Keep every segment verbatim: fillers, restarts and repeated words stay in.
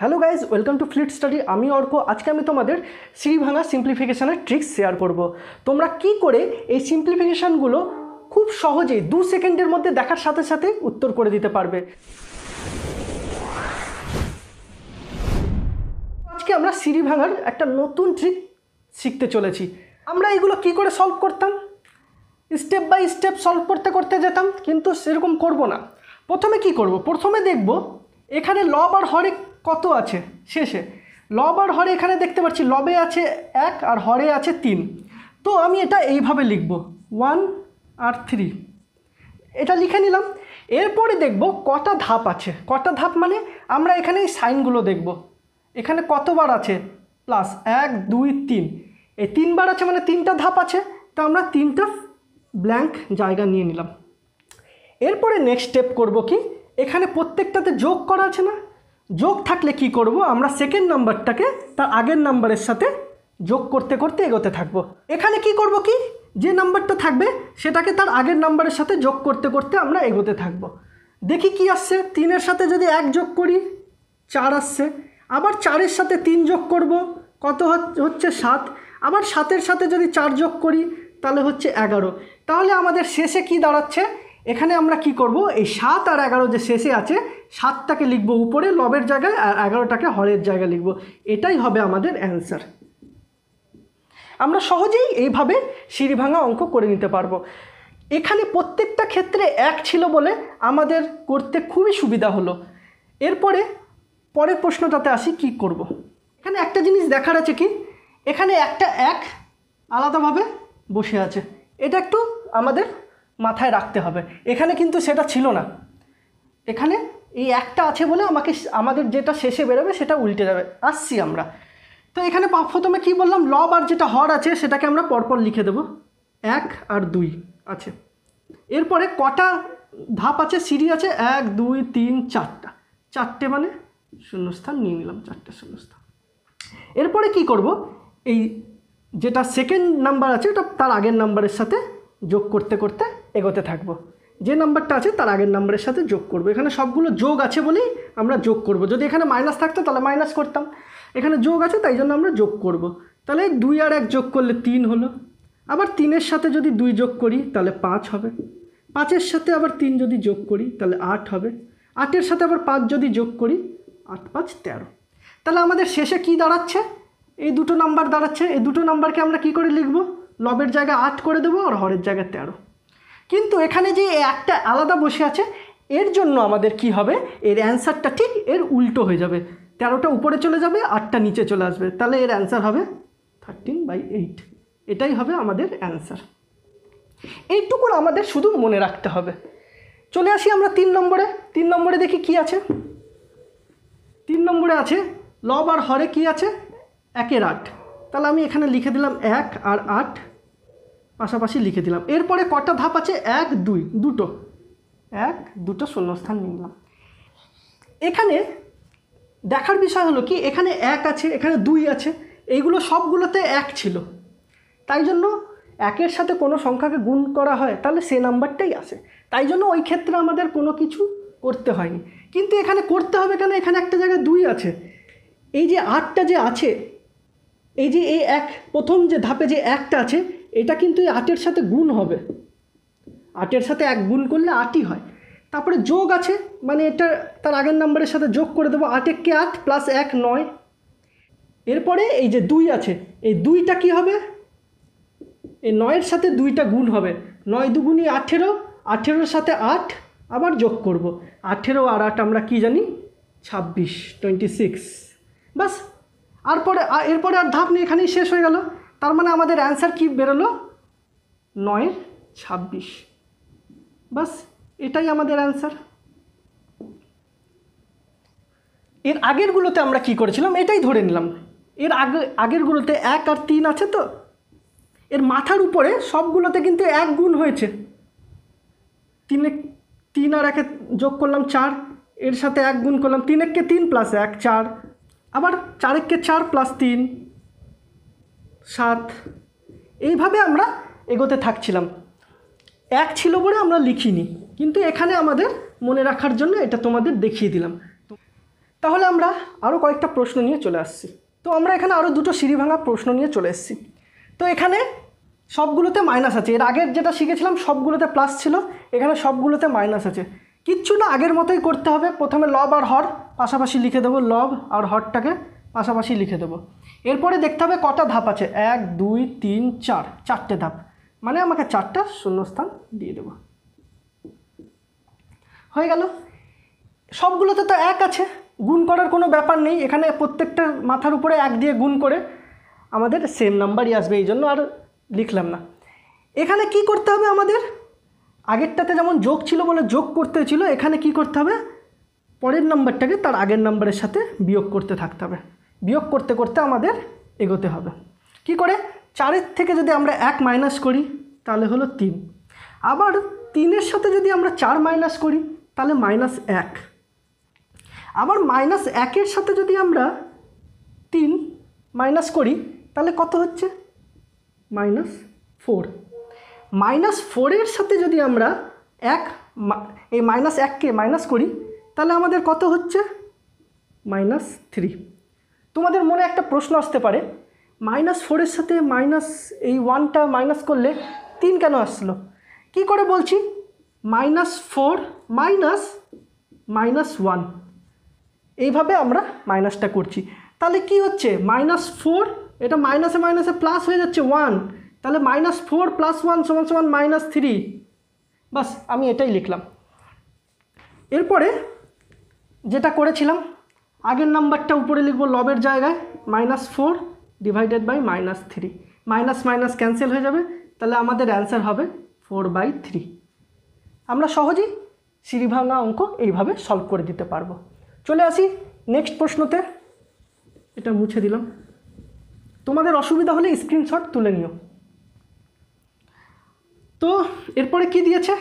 Hello guys welcome to flit study आमी अर्क आज के तुम्हारे सीढ़ी भांगा सिम्प्लीफिकेशन ट्रिक्स शेयर करब। तुम्हारा कि करे ये सिम्प्लीफिकेशनगुलो खूब सहजे दो सेकेंडर मध्य देखार साथे साथे उत्तर कर दीते पारबे। आज के आमरा सीढ़ी भांगार एक नतून ट्रिक शिखते चलेछि। आमरा एगुलो कि करे सल्व करताम, स्टेप बाई स्टेप सल्व करते करते जेताम, किन्तु सेरकम करब ना। प्रथमे कि करब, प्रथमे देखब एखाने लब आर हरे कत आछे। शेषे लब आर हरे एखाने देखते पाच्छी लबे आछे एक और हरे आछे तीन। तो आमी एटा एइभावे लिखब वन और थ्री, एटा लिखे निलाम। एरपरे देखब कटा धाप आछे। कटा धाप माने आमरा एखाने साइनगुलो देखब। एखाने कतबार आछे प्लस एक दुई तीन, ए तीन बार आछे माने तीनटा धाप आछे। तो आमरा तीनटा ब्लैंक जायगा निये निलाम। एरपरे नेक्स्ट स्टेप करब कि एखाने प्रत्येकटाते जोग करा आछे ना, जोग थाकले कि करब आमरा सेकेंड नम्बरटाके तार आगेर नम्बरेर साथे जोग करते करते एगोते थाकबो। एखाने कि करब कि जे नम्बरटा थाकबे सेटाके तार आगेर नम्बरेर साथे जोग करते करते आमरा एगोते थाकबो। देखि कि आसछे, तीनेर साथे जोदि एक जोग करी चार आसछे, आबार चारेर साथे तीन जोग करब कत हच्छे सात, आबार सातेर साथे जोदि चार जोग करी ताहले हच्छे एगारो। ताहले आमादेर शेषे कि दाঁড়াচ্ছে एखाने आमरा कि करब, ए सात और एगारो जो शेषे आछे सातटाके लिखब ऊपरे लबेर जायगाय और एगारोटाके हरेर जायगाय लिखब। एटाई होबे आमादेर आंसर। आमरा सहजेई एइभावे सीढ़ी भांगा अंक करे निते पारबो। एखाने प्रत्येकटा क्षेत्रे एक छिलो बोले आमादेर करते खूबई सुविधा हलो। एरपरे परेर प्रश्नटाते आसि कि करब। एखाने एकटा जिनिस देखार आछे कि एखाने एकटा एक आलादाभावे बसे आछे, एटा एकटु आमादेर माथाय रखते हबे। एखाने किन्तु सेटा छिलो ना, एखाने ये एकटा आछे बोले आमाके आमादेर जेटा शेषे बेरोबे सेटा उल्टे जाबे। आसछि आमरा तो एखाने प्रथमे कि बोललाम लब आर जेटा हर आछे सेटाके आमरा परपर लिखे देब, एक और दुई आछे। एरपरे कटा धाप आछे, सीढ़ी आछे एक दुई तीन चारटा, चारटे माने शून्यस्थान निये निलाम, चारटे शून्यस्थान। एरपरे कि करब, এই যেটা सेकेंड नम्बर आछे ओটা तार आगेर नम्बरेर साथे जोग करते करते एगोते थाकबो। जे नम्बरटा आछे तार आगेर नम्बरेर साथे जोग करब। एखाने सबगुलो जोग आछे बोलेई आमरा जोग करब। जोदि एखाने माइनास थाकतो ताहले माइनास करताम, एखाने जोग आछे ताई जोन्नो आमरा जोग करब। ताहले दुई आर एक जोग करले तीन हलो, आबार तीनेर साथे जोदि दुई जोग करी ताहले पाँच हबे, पाँचेर साथे आबार तीन जोदि जोग करी ताहले आठ हबे, आठेर साथे आबार पाँच जोदि जोग करी आठ पाँच तेरो। ताहले आमादेर शेषे कि दाঁড়াচ্ছে, এই দুটো নাম্বার দাঁড়াচ্ছে। এই দুটো নাম্বারকে আমরা কি করে লিখব, লবের জায়গায় আট করে দেব আর হরের জায়গায় তেরো। কিন্তু এখানে যে একটা আলাদা বসে আছে এর জন্য আমাদের কি হবে, এর অ্যান্সারটা ঠিক এর উল্টো হয়ে যাবে। তেরোটা উপরে চলে যাবে, আটটা নিচে চলে আসবে। তাহলে এর অ্যান্সার হবে থার্টিন বাই এইট। এটাই হবে আমাদের অ্যান্সার। এইটুকু আমাদের শুধু মনে রাখতে হবে। চলে আসি আমরা তিন নম্বরে। তিন নম্বরে দেখি কি আছে। তিন নম্বরে আছে লব আর হরে কি আছে एकेर आठ। ताहले आमी एखाने लिखे दिलाम एक और आठ पाशापाशी लिखे दिलाम। एरपरे कटा धाप आछे, एक दुई दुटो, एक दुटो शून्यस्थान निलाम। एखाने देखार विषय हलो कि एखाने एक आछे एखाने दुई आछे, एइगुलो सबगुलोते एक छिलो, ताई जोन्नो एकेर साथे कोनो संख्याके गुण करा हय ताहले सेई नाम्बारटाई आसे। ताई जोन्नो ओई क्षेत्रे आमादेर कोनो किछु करते हयनि। किन्तु एखाने करते हबे केन, एखाने एकटा जायगाय दुई आछे, एइ जे आठटा जे आछे এই যে এই এক প্রথম যে ধাপে যে একটা আছে এটা কিন্তু এই আটের সাথে গুণ হবে। আটের সাথে এক গুণ করলে আটই হয়। তারপরে যোগ আছে মানে এটা তার আগের নাম্বারের সাথে যোগ করে দেবো, আট একে আট প্লাস এক নয়। এরপরে এই যে দুই আছে এই দুইটা কি হবে, এই নয়ের সাথে দুইটা গুণ হবে, নয় দুগুণই আঠেরো, আঠেরোর সাথে আট আবার যোগ করব, আঠেরো আর আট আমরা কি জানি ছাব্বিশ, টোয়েন্টি সিক্স। বাস और पर एरपर और धाप नहीं एखने शेष हो गल। तार माने आमादेर आंसर कि बेरोलो नय छब्बीस। बस एटाई आमादेर आंसर। एर आगेरगुलोते आमरा कि करेछिलाम एटाई धरे निलाम। एर आगे आगेरगुलोते एक और तीन आछे, तो एर माथार उपरे सबगुलोते किन्तु एक गुण होयेछे। तीन तीन और एके जोग करलाम चार, एर साथे एक गुण करलाम, तीन एके तीन प्लस एक चार, আবার চার একে চার প্লাস তিন সাত। এইভাবে আমরা এগোতে থাকছিলাম। এক ছিল বলে আমরা লিখিনি, কিন্তু এখানে আমাদের মনে রাখার জন্য এটা তোমাদের দেখিয়ে দিলাম। তাহলে আমরা আরও কয়েকটা প্রশ্ন নিয়ে চলে আসছি। তো আমরা এখানে আরও দুটো সিঁড়ি ভাঙা প্রশ্ন নিয়ে চলে এসেছি। তো এখানে সবগুলোতে মাইনাস আছে, এর আগের যেটা শিখেছিলাম সবগুলোতে প্লাস ছিল, এখানে সবগুলোতে মাইনাস আছে। কিচ্ছু না, আগের মতোই করতে হবে। প্রথমে লব আর হর পাশাপাশি লিখে দেবো, লব আর হরটাকে পাশাপাশি লিখে দেবো। এরপরে দেখতে হবে কটা ধাপ আছে, এক দুই তিন চার, চারটে ধাপ, মানে আমাকে চারটা শূন্যস্থান দিয়ে দেবো। হয়ে গেল। সবগুলোতে তো এক আছে, গুণ করার কোনো ব্যাপার নেই, এখানে প্রত্যেকটা মাথার উপরে এক দিয়ে গুণ করে আমাদের সেম নাম্বারই আসবে, এই জন্য আর লিখলাম না। এখানে কি করতে হবে আমাদের, আগেরটাতে যেমন যোগ ছিল বলে যোগ করতে ছিল, এখানে কি করতে হবে, পরের নাম্বারটাকে তার আগের নাম্বারের সাথে বিয়োগ করতে থাকতে হবে, বিয়োগ করতে করতে আমাদের এগোতে হবে। কি করে, চারের থেকে যদি আমরা এক মাইনাস করি তাহলে হলো তিন, আবার তিনের সাথে যদি আমরা চার মাইনাস করি তাহলে মাইনাস এক, আবার মাইনাস একের সাথে যদি আমরা তিন মাইনাস করি তাহলে কত হচ্ছে, মাইনাস ফোর, মাইনাস ফোরের সাথে যদি আমরা এক, এই মাইনাস এককে মাইনাস করি তাহলে আমাদের কত হচ্ছে, মাইনাস থ্রি। তোমাদের মনে একটা প্রশ্ন আসতে পারে, মাইনাস ফোরের সাথে মাইনাস এই ওয়ানটা মাইনাস করলে তিন কেন আসলো? কি করে বলছি, minus four minus minus one, এইভাবে আমরা মাইনাসটা করছি, তাহলে কি হচ্ছে মাইনাস ফোর, এটা মাইনাসে মাইনাসে প্লাস হয়ে যাচ্ছে ওয়ান, তাহলে মাইনাস ফোর প্লাস ওয়ান সমান সমান মাইনাস থ্রি, বাস আমি এটাই লিখলাম। এরপরে যেটা করেছিলাম, আগের নাম্বারটা উপরে লিখব লবের জায়গায়, minus four divided by minus three, minus minus cancel হয়ে যাবে, তাহলে আমাদের অ্যান্সার হবে ফোর বাই থ্রি। আমরা সহজেই সিঁড়ি ভাঙা অঙ্ক এইভাবে সলভ করে দিতে পারবো। চলে আসি নেক্সট প্রশ্নতে, এটা মুছে দিলাম, তোমাদের অসুবিধা হলে স্ক্রিনশট তুলে নিও। তো এরপরে কি দিয়েছে,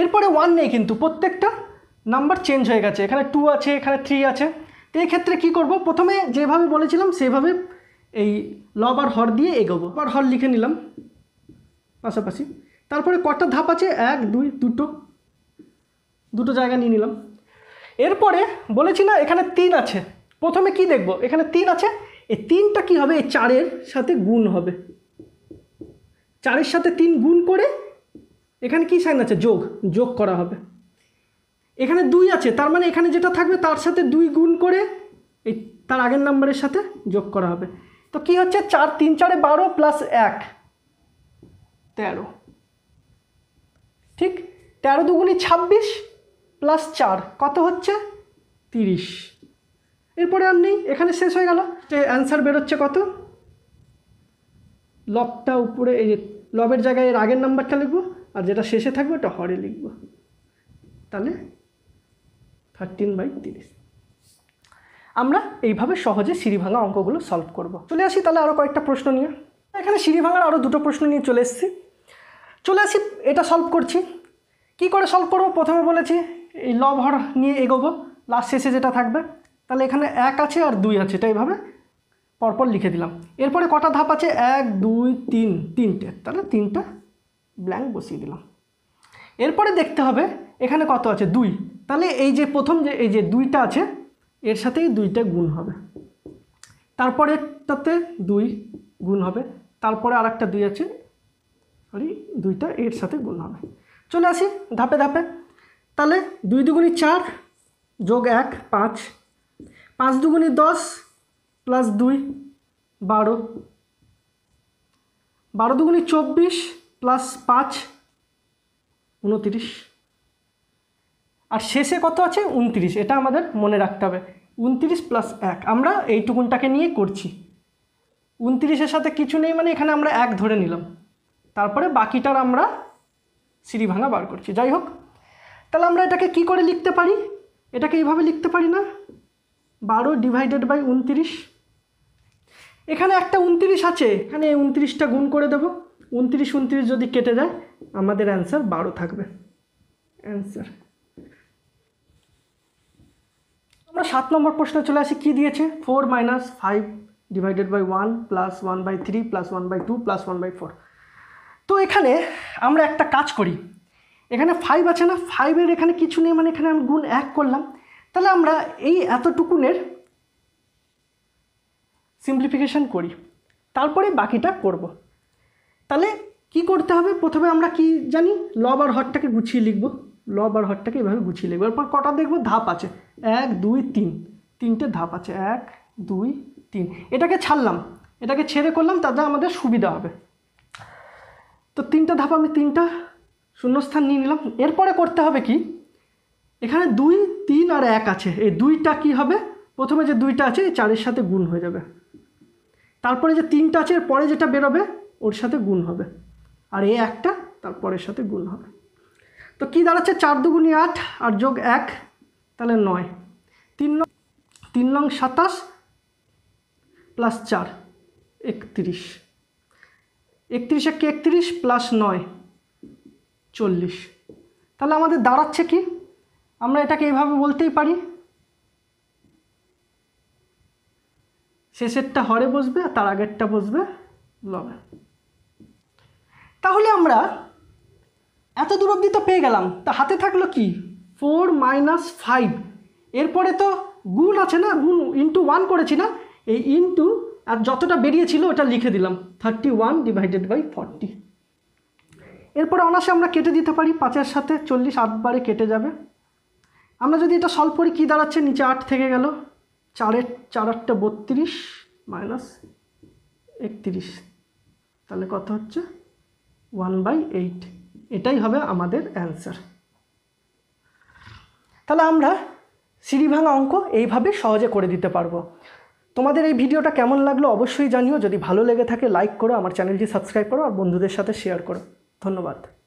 এরপরে ওয়ান নেই, কিন্তু প্রত্যেকটা নাম্বার চেঞ্জ হয়ে গেছে, এখানে টু আছে, এখানে থ্রি আছে। তো এই ক্ষেত্রে কী করবো, প্রথমে যেভাবে বলেছিলাম সেভাবে এই লব আর হর দিয়ে এগোবো, আর হর লিখে নিলাম পাশাপাশি। তারপরে কটা ধাপ আছে, এক দুই, দুটো দুটো জায়গা নিয়ে নিলাম। এরপরে বলেছি না এখানে তিন আছে, প্রথমে কি দেখব, এখানে তিন আছে, এই তিনটা কি হবে, এই চারের সাথে গুণ হবে, চারের সাথে তিন গুণ করে এখানে কি সাইন আছে, যোগ, যোগ করা হবে। এখানে দুই আছে, তার মানে এখানে যেটা থাকবে তার সাথে দুই গুণ করে এই তার আগের নাম্বারের সাথে যোগ করা হবে। তো কি হচ্ছে, চার তিন চারে বারো প্লাস এক তেরো, ঠিক তেরো দুগুণি ছাব্বিশ প্লাস চার কত হচ্ছে তিরিশ। এরপরে আর নেই, এখানে শেষ হয়ে গেল। যে অ্যান্সার বেরোচ্ছে কত, লবটা উপরে এই যে লবের জায়গায় এর আগের নাম্বারটা লিখবো, আর যেটা শেষে থাকবে ওটা হরে লিখবো, তাহলে থার্টিন বাই তিরিশ। আমরা এইভাবে সহজে সিঁড়ি ভাঙা অঙ্কগুলো সলভ করব। চলে আসি তাহলে আরও কয়েকটা প্রশ্ন নিয়ে, এখানে সিঁড়ি ভাঙার আরও দুটো প্রশ্ন নিয়ে চলে এসেছি। চলে আসি, এটা সলভ করছি। কি করে সলভ করব, প্রথমে বলেছি এই লব হর নিয়ে এগোবো, লাস্ট শেষে যেটা থাকবে, তাহলে এখানে এক আছে আর দুই আছে, এটা এইভাবে পরপর লিখে দিলাম। এরপরে কটা ধাপ আছে, এক দুই তিন, তিনটে, তাহলে তিনটা ব্ল্যাঙ্ক বসিয়ে দিলাম। এরপরে দেখতে হবে এখানে কত আছে, দুই, তাহলে এই যে প্রথম যে এই যে দুইটা আছে এর সাথেই দুইটা গুণ হবে, তারপরেটাতে দুই গুণ হবে, তারপরে আর একটা দুই আছে, সরি দুইটা এর সাথে গুণ হবে। চলে আসি ধাপে ধাপে, তাহলে দুই দুগুণি চার যোগ এক পাঁচ, পাঁচ দুগুণি দশ প্লাস দুই বারো, বারো দুগুণি চব্বিশ প্লাস পাঁচ উনত্রিশ, আর শেষে কত আছে উনত্রিশ, এটা আমাদের মনে রাখতে হবে, উনত্রিশ প্লাস এক, আমরা এইটুকুনটাকে নিয়ে করছি, উনত্রিশের সাথে কিছু নেই মানে এখানে আমরা এক ধরে নিলাম, তারপরে বাকিটার আমরা সিঁড়ি ভাঙা বার করছি। যাই হোক, তাহলে আমরা এটাকে কি করে লিখতে পারি, এটাকে এইভাবে লিখতে পারি না, বারো ডিভাইডেড বাই উনত্রিশ, এখানে একটা উনত্রিশ আছে, এখানে এই উনত্রিশটা গুণ করে দেবো, উনত্রিশ উনত্রিশ যদি কেটে যায় আমাদের অ্যান্সার বারো থাকবে। অ্যান্সার আমরা সাত নম্বর প্রশ্নে চলে আসি। কী দিয়েছে, four minus five divided by one plus one by three plus one by two plus one by four. তো এখানে আমরা একটা কাজ করি, এখানে ফাইভ আছে না, ফাইভের এখানে কিছু নেই মানে এখানে আমি গুণ এক করলাম, তাহলে আমরা এই এতটুকুনের সিম্পলিফিকেশন করি, তারপরে বাকিটা করব। তাহলে কি করতে হবে, প্রথমে আমরা কি জানি লব আর হরটাকে গুছিয়ে লিখব, লব আর হরটাকে এভাবে গুছিয়ে লিখব। এরপর কটা দেখব, ধাপ আছে এক দুই তিন, তিনটে ধাপ আছে এক দুই তিন। এটাকে ছাড়লাম, এটাকে ছেড়ে করলাম, তাতে আমাদের সুবিধা হবে। তো তিনটা ধাপ, আমি তিনটা শূন্যস্থান নিয়ে নিলাম। এরপরে করতে হবে কি, এখানে দুই তিন আর এক আছে, এই দুইটা কি হবে, প্রথমে যে দুইটা আছে এই চারের সাথে গুণ হয়ে যাবে, তারপরে যে তিনটা আছে এর পরে যেটা বেরোবে ওর সাথে গুণ হবে, আর এই একটা তারপরের সাথে গুণ হবে। তো কি দাঁড়াচ্ছে, চার দুগুণী আট আর যোগ এক তাহলে নয়, তিন নং তিন নং সাতাশ প্লাস চার একত্রিশ, একত্রিশ একে একত্রিশ প্লাস নয় চল্লিশ। তাহলে আমাদের দাঁড়াচ্ছে কি, আমরা এটাকে এইভাবে বলতেই পারি, শেষেরটা হরে বসবে আর তার আগেরটা বসবে লবে। তাহলে আমরা এত দূর অবধি তো পেয়ে গেলাম, তা হাতে থাকলো কি ফোর মাইনাস ফাইভ, এরপরে তো গুণ আছে না, গুণ ইন্টু ওয়ান করেছি না, এই ইন্টু আর যতটা বেরিয়েছিল ওটা লিখে দিলাম, thirty one divided by forty. এরপরে অনাসে আমরা কেটে দিতে পারি, পাঁচের সাথে চল্লিশ আটবারে কেটে যাবে। আমরা যদি এটা সলভ করি কী দাঁড়াচ্ছে, নিচে আট থেকে গেল, চারের চার আটটা বত্রিশ মাইনাস একত্রিশ, তাহলে কত হচ্ছে ওয়ান বাই এইট, এটাই হবে আমাদের অ্যান্সার। তাহলে আমরা সিঁড়ি ভাঙা অঙ্ক এইভাবে সহজে করে দিতে পারবো। তোমাদের এই ভিডিওটা কেমন লাগলো অবশ্যই জানিও, যদি ভালো লেগে থাকে লাইক করো, আমার চ্যানেলটি সাবস্ক্রাইব করো আর বন্ধুদের সাথে শেয়ার করো। ধন্যবাদ।